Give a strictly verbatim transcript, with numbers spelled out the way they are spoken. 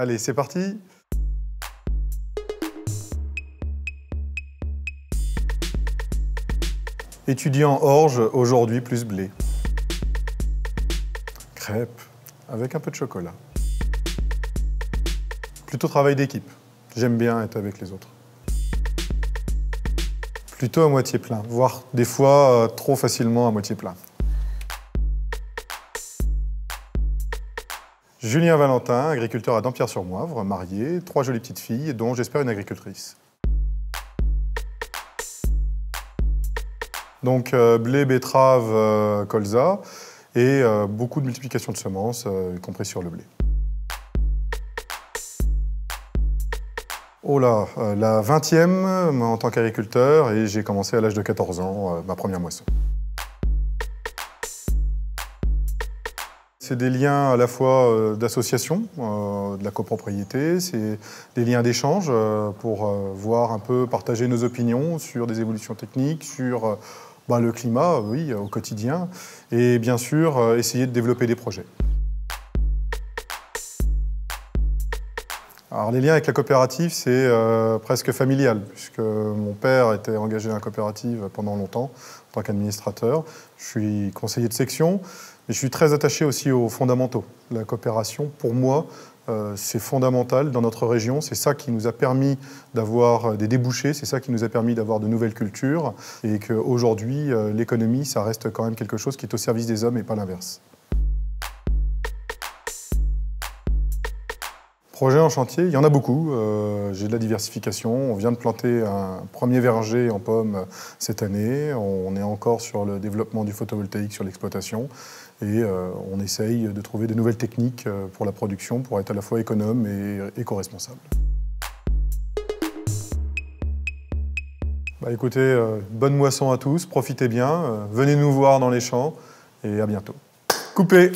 Allez, c'est parti. Étudiant orge, aujourd'hui plus blé. Crêpes, avec un peu de chocolat. Plutôt travail d'équipe. J'aime bien être avec les autres. Plutôt à moitié plein, voire des fois euh, trop facilement à moitié plein. Julien Valentin, agriculteur à Dampierre-sur-Moivre, marié, trois jolies petites filles, dont j'espère une agricultrice. Donc euh, blé, betterave, euh, colza et euh, beaucoup de multiplication de semences, euh, y compris sur le blé. Oh là, euh, la vingtième en tant qu'agriculteur et j'ai commencé à l'âge de quatorze ans, euh, ma première moisson. C'est des liens à la fois euh, d'association, euh, de la copropriété, c'est des liens d'échange euh, pour euh, voir un peu partager nos opinions sur des évolutions techniques, sur euh, bah, le climat, oui, au quotidien, et bien sûr euh, essayer de développer des projets. Alors les liens avec la coopérative, c'est euh, presque familial, puisque mon père était engagé dans la coopérative pendant longtemps, en tant qu'administrateur. Je suis conseiller de section, mais je suis très attaché aussi aux fondamentaux. La coopération, pour moi, euh, c'est fondamental dans notre région. C'est ça qui nous a permis d'avoir des débouchés, c'est ça qui nous a permis d'avoir de nouvelles cultures, et qu'aujourd'hui, euh, l'économie, ça reste quand même quelque chose qui est au service des hommes et pas l'inverse. Projets en chantier, il y en a beaucoup. Euh, j'ai de la diversification. On vient de planter un premier verger en pommes cette année. On est encore sur le développement du photovoltaïque sur l'exploitation. Et euh, on essaye de trouver de nouvelles techniques pour la production, pour être à la fois économe et éco-responsable. Bah, écoutez, euh, bonne moisson à tous, profitez bien. Euh, venez nous voir dans les champs et à bientôt. Coupez!